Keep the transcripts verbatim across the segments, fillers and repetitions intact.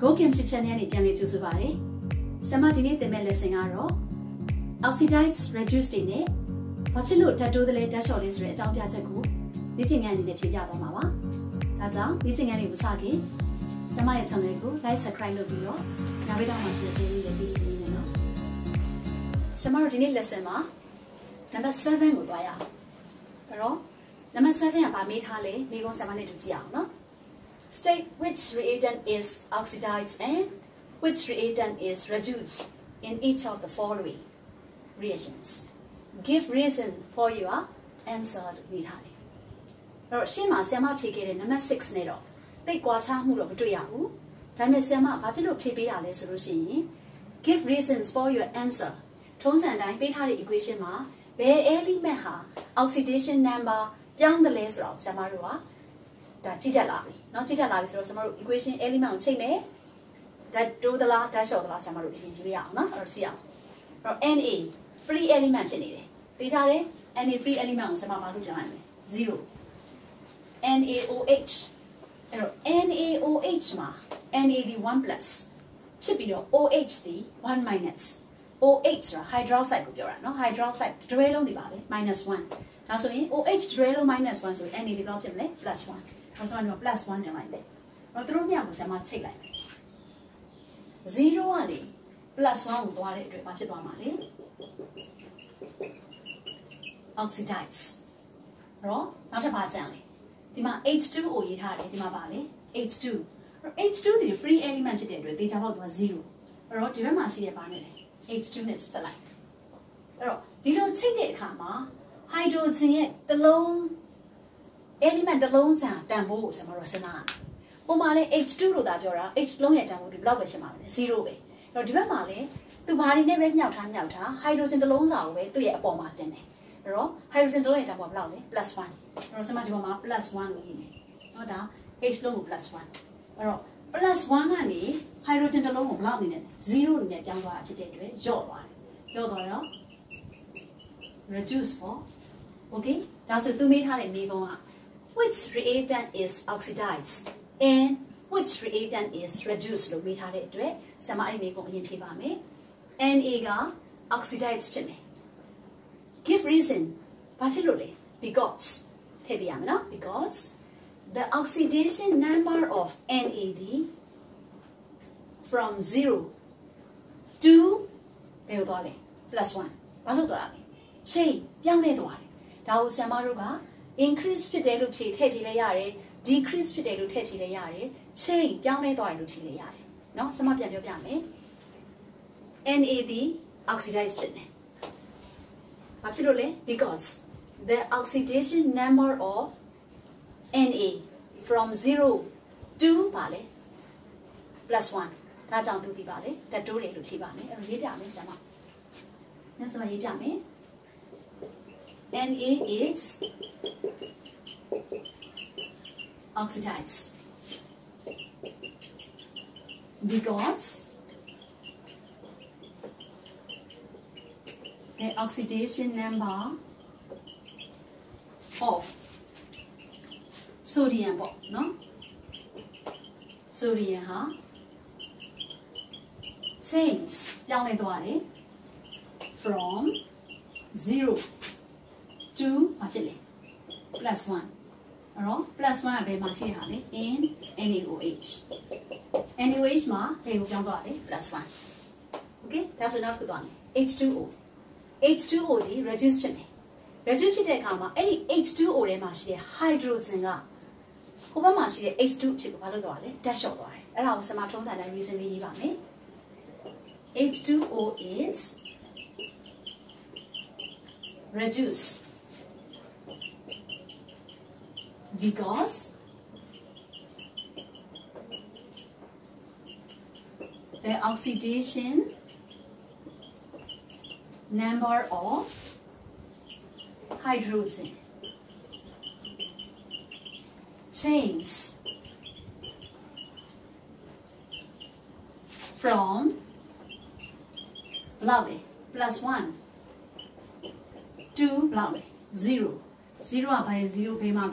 Go Kim Chichen Yani Piani to Zuvari. Samadini the Melesingaro. Oxidites reduced in it. Pachilu tattoo the later short is red out Yataku. Knitting any the Tiago Mama. Tata, knitting any Usagi. Samayataneku, lies a crime of Rio. Navida Master the Dinino. Samadini Lesema. Number seven Udaya. Pero, number seven about meat Hale, Migon Samani to Tiano. State which reagent is oxidized and which reagent is reduced in each of the following reagents. Give reason for your answer. Or Shima Sama Pigate number six Nero. Big Guasa Mulo Duyahu. Time Sama Patilo Tibiale Surusini. Give reasons for your answer. Tones and I beat her equation ma. Bear early meha. Oxidation number young the laser of Samarua. That theta lavi. Not theta lavi. So some equation element chain eh. That do the la dash of the last summer routine. Or Tia. Or any free element in it. These are any free element Samamaru Jan. Zero. NaOH. NaOH ma. Na the one plus. Chipino OH the one minus. OH ra hydroxide could be right. No hydroxide. Dwell on the body minus one. Now so OH dwell minus one. So Na the block plus one. Plus one in like that. Zero ali plus one oxidides. Not a Dima H two O H two. H two the free element was zero. H two is the light. You don't take it, Kama. Hydrogen the lone. Element alone are dambo samarasana. Omale H two to that yora, H long at dambo to block with zero way. Your divamale, to body never out and out, hydrogen alone are way to yet bomb at them. Raw, hydrogen alone at blow, plus one. Rosamadivoma plus one way. No da, H long plus one. Raw, plus one honey, hydrogen alone blow in it, zero in that young agitated, your one. Your reduce for. Okay, that's what two made her and me go on. Which reagent is oxidized and which reagent is reduced? Look, we have it. Some I make on Yimpi and Ega oxidized to me. Give reason, particularly because, Tebiamina, because the oxidation number of N A D from zero to plus one. Che, young Edward, Tao Samaruba. Increase fidelu ti tepi le yare, decrease fidelu tepi le yare, che yang le doi lu ti le yare. No, some of them you yame. N A D oxidized pitne. Absolutely, because the oxidation number of Na from zero to bale plus one. That's on to the bale, that do le lu ti bale, and read yame sama. No, some of you yame. Na is oxidized because the oxidation number of sodium, no? Sodium, huh? Changes from zero to plus one. Or plus one be machi hale in NaOH. NaOH ma be plus one. Okay, that's another one. H two O. H two O the reduced me. Reduced the comma any H two O the machi hydrogen ga. Hoba machi H two chip balo doale dash out doale. Era was ma thong san recently yiba me. H two O is reduced. Because the oxidation number of hydrogen changes from bloody plus one to bloody zero. Zero by zero pay ma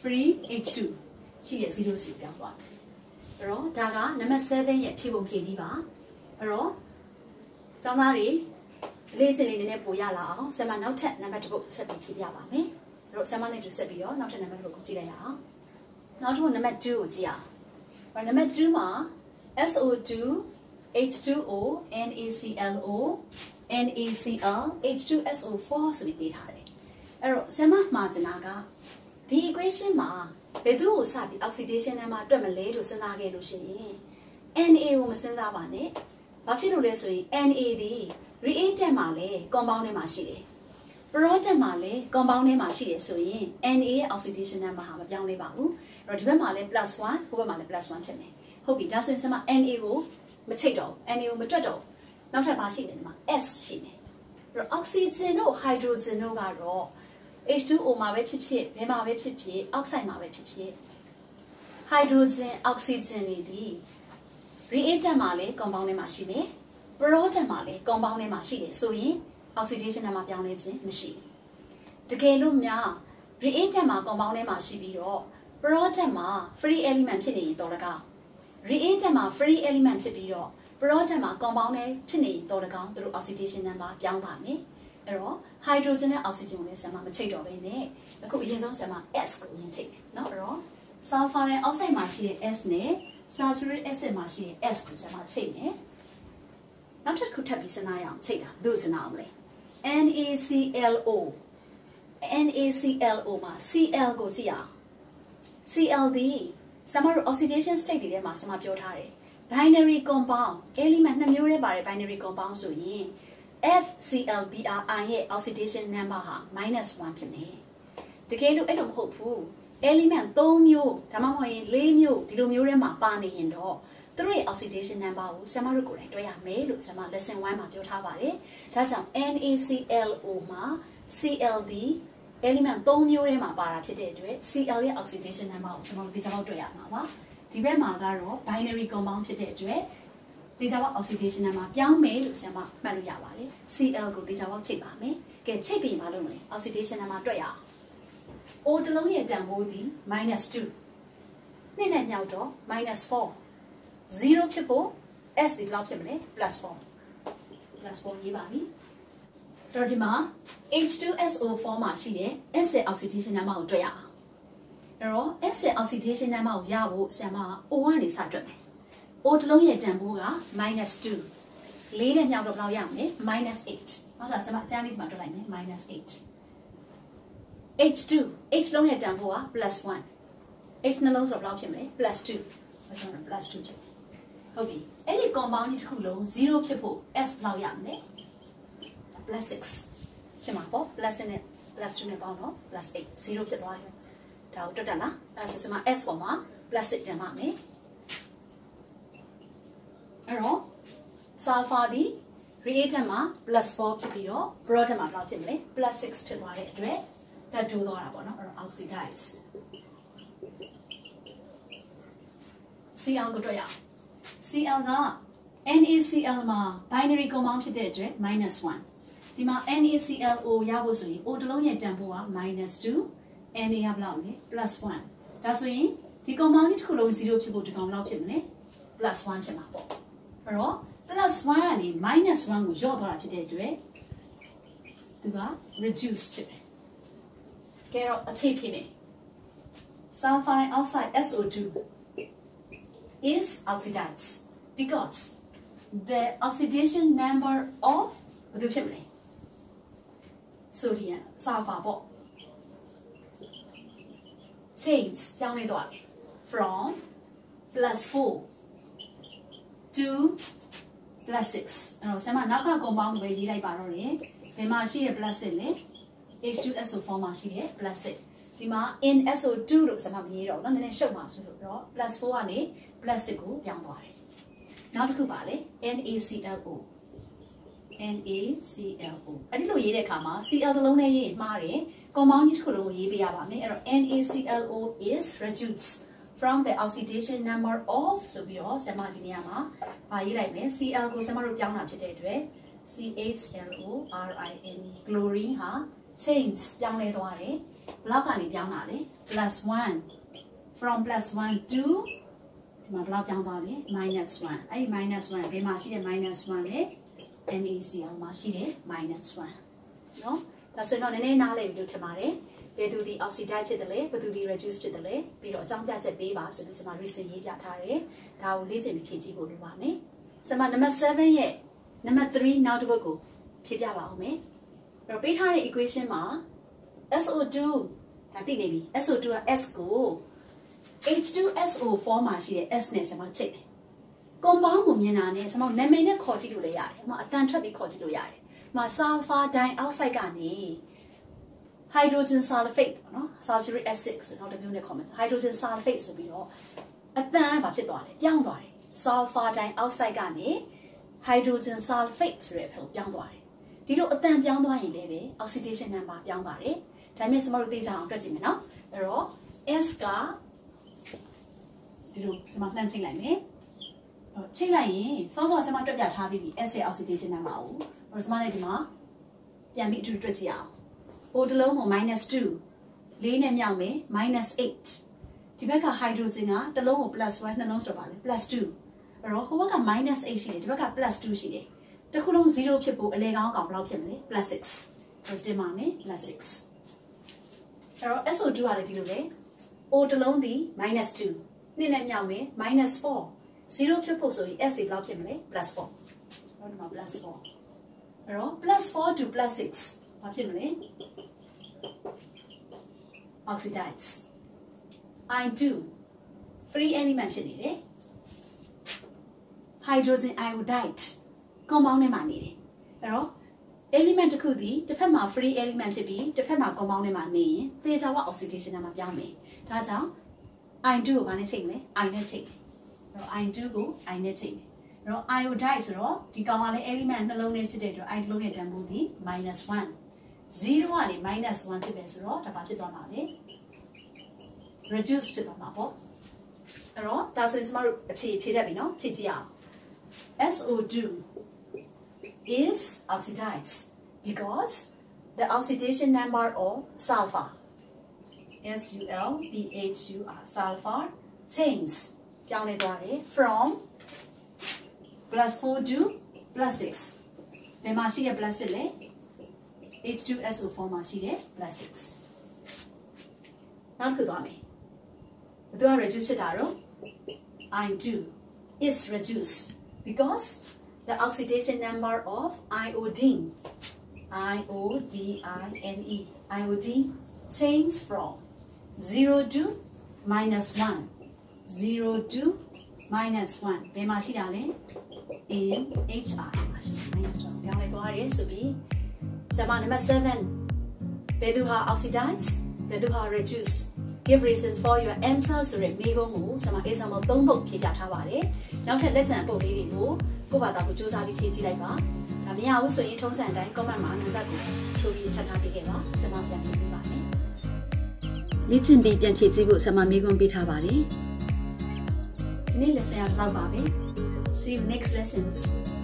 free H two. She is zero six. Aro, daga number seven yet people kiddy ba. Aro, Tamari, lazy in a poyala, Sama not at number to book Sabi Kidiaba, me. Wrote someone to Sabio, not a number of Tilia. Not one number two, Zia. But number two ma S O two, H two O, NaClO, NaCl, H two S O four, so we did hard. Aro, Sama Martinaga. The equation ma. Bedu sabi oxidation and my terminal to Sanaga Lucy. N A Umasanabane, Bachilusui, N A D, Reate Male, compound Mashi. Rote Male, compound Mashi, so ye, N A oxidation and Mahama Yang Babu, Rotem Male plus one, who Male plus one to me. Hope it doesn't some N A O, potato, N A O potato, not a Bashi, S shine. Oxides no hydrodes no raw. H two O มาเว็บผิดๆ เบมาเว็บผิดๆ ออกไซด์ มาเว็บผิดๆ ไฮโดรเจน ออกซิเจน นี่ดิ reactant มาเลย compound เนี่ยมาရှိတယ် product มาเลย compound เนี่ยมาရှိတယ် ဆိုရင် oxidation เนี่ยมาပြောင်းလဲခြင်းမရှိတကယ်လို့များ reactant มา compound เนี่ยมาရှိပြီးတော့ product มา free element ဖြစ်နေရင်တော့တကောင် reactant มา free element ဖြစ်ပြီးတော့ product มา compound เนี่ยဖြစ်နေရင်တော့တကောင် သူတို့ oxidation เนี่ยမှာပြောင်းပါမယ် Error, hydrogen and oxygen with some potato in there. The cook is also some S going to take. Not wrong. Sulfur and oxide machine S ne, sulfuric acid machine S could some take ne. Not that could be some ion take up, those an armley. NaClO NaClO ma, Cl go to ya. C L D, some oxidation state in them are some of your tare. Binary compound, element and mure by binary compound so ye. F C L B R I oxidation number ha minus one ဖြစ်နေတကယ်လို့အဲ့လိုမဟုတ်ဘူး element three မျိုးဒါမှမဟုတ်ရင် fourမျိုး ဒီလိုမျိုးတွေမှာပါနေရင်တော့သူ့ရဲ့ oxidation number ကိုဆရာမတို့ကိုယ်တိုင်တွေ့ရမယ်လို့ဆရာမ lesson one မှာပြောထားပါတယ်ဒါကြောင့် NaClO မှာ C L D element three မျိုးတွေမှာပါတာဖြစ်တဲ့အတွက် Cl ရဲ့ oxidation number ကိုဆရာမတို့ဒီကြောက်တွေ့ရမှာပါဒီဘက်မှာကတော့ binary compound ဖြစ်တဲ့အတွက် Dijawab oxidation nama yang melu sama melu ya wale. C L go dijawab cipah me. Ke cipi malu me. Oxidation nama dua ya. O dalam ye jamu di minus two. Nenek nyau do minus four. Zero cipo S di blok cipne plus four. Plus four ni bami. Terjemah H two S O four masih ye. S oxidation nama dua ya. Nero S oxidation nama ya wu sama O ni satu me. O long ye jambuga minus two. Lady now of Lawyam, minus eight. Not as much Janet Madolame, minus eight. H two. H long ye jamboa plus one. H no loss of Lawyam, plus two. That's on a plus two. Okay. Any compounded hulo, zero chipo, S Lawyam, plus six. Chimapo, plus in it, plus two nepano, plus eight. Zero chipo. Tau totana, as a S for ma, plus six jamame. Error sulfur di reactant ma plus four ဖြစ်ပြီးတော့ product မှာ plus ဖြစ်မလဲ plus six ဖြစ်သွားတဲ့အတွက် ဓာတ် တိုးသွားတာပေါ့နော် error oxidize Cl ကိုတွေ့ရ Cl က NaCl မှာ binary compound ဖြစ်တဲ့အတွက် minus one ဒီမှာ NaClO ရဖို့ဆိုရင် O တလုံးရဲ့ တန်ဖိုးက minus two Na ကဘယ်လောက်လဲ plus one ဒါဆိုရင်ဒီ compound တစ်ခုလုံး zero ဖြစ်ဖို့ဒီကောင်ဘယ်လောက်ဖြစ်မလဲ plus one ဖြစ်မှာပေါ့ Pero plus one and minus one will draw that today, do it. Do that reduced. Get a T P. Sulfur and oxide S O two is oxidized because the oxidation number of the chimney sodium sulfur changes from plus four. Two plus six. Now, so now we compound by here. We multiply plus six. H two S O four multiply plus six. We multiply in S O two. Look, so now we here. Now, then show us. Look, plus four. Now, plus six. Go. Yang bar. Now, look here. NaClO. NaClO. Adi lo here. Kama. Cl the long here. Mare. Compound it. Kolo here. Be abame. Error. NaClO is reduced. From the oxidation number of so we all samadiniama by like Cl go samarupiana today C H L O R I N E chlorine ha change down the way block on it down plus one from plus one to my block down body minus one. I minus one. Be machine minus one. And easy on machine minus one. No, that's not an end. I'll do tomorrow. They do the oxidized to the lay, but do the reduced to the lay. Be or jump that's a baby. So this is my recent year. Now, little kitty would want me. So my number seven yet. Number three now to go. Tibia about me. Repeat her equation. Ma S O two. I think maybe S O two S go. H two S O form she S ness about check. Compound woman and is among them in a coty to the yard, my tantrabi coty to yard. My sulfur dying outside garni. Hydrogen sulfate, no? Sulfuric acid, not a unit comment. Hydrogen sulfate will be all. A tan about it, young boy. Sulfur dying outside garni. Hydrogen sulfate, young boy. Did you attend young boy in levy? Oxidation number young boy. Time is more of these are regimina. Error. Escar. Some planting like me. Chilly, so some of your tabby, essay oxidation and mao, or smaller, yammy to dretia. Odelo minus two. Lean and yammy, minus eight. Tibaka hydrozinger, the low plus one and also plus two. A rohoka minus eight, Tibaka plus two she. The column zero people, a leg out of plus six. Or demame, plus six. Error, so do I do lay. Odelo the minus two. Nine minus four. Zero triple so S the block plus four. Plus four. Plus four to plus six. Oxidides. I two. Free element. Hydrogen iodide. Compound money. Element could be the free element to be the compound money. These are what oxidation of yummy. That's how. I do one thing, I take. I do go, I take. Iodides raw, the gamma element alone is potato. I look at them with the minus one. Zero one, minus one to base raw, the budget on a reduced to the marble. Raw, that's what is more P W, T G R. S O two is oxidized because the oxidation number of sulfur. S U L B H U R sulfur change from plus four to plus six. The machine plus H two S O four machine plus six. Now could I do I reduce the arrow? I do is reduced because the oxidation number of iodine I O D I N E iodine change from zero to minus one. zero to minus one. Be mashi dale in H R. Minus one. We are going to be number seven. Beduha oxidize, beduha reduce. Give reasons for your answers. Remigo mu. Sama isamo tongbok pika taware. Now let's let's sample lady mu. Go back up to Josabi Piti Leva. Kamia also in Tongs and then come and man and that to be Chatapigeva. Sama Yaki. Listen, baby, and teach you some amigon bit of body. Can you listen out loud, Bobby? See you next lessons.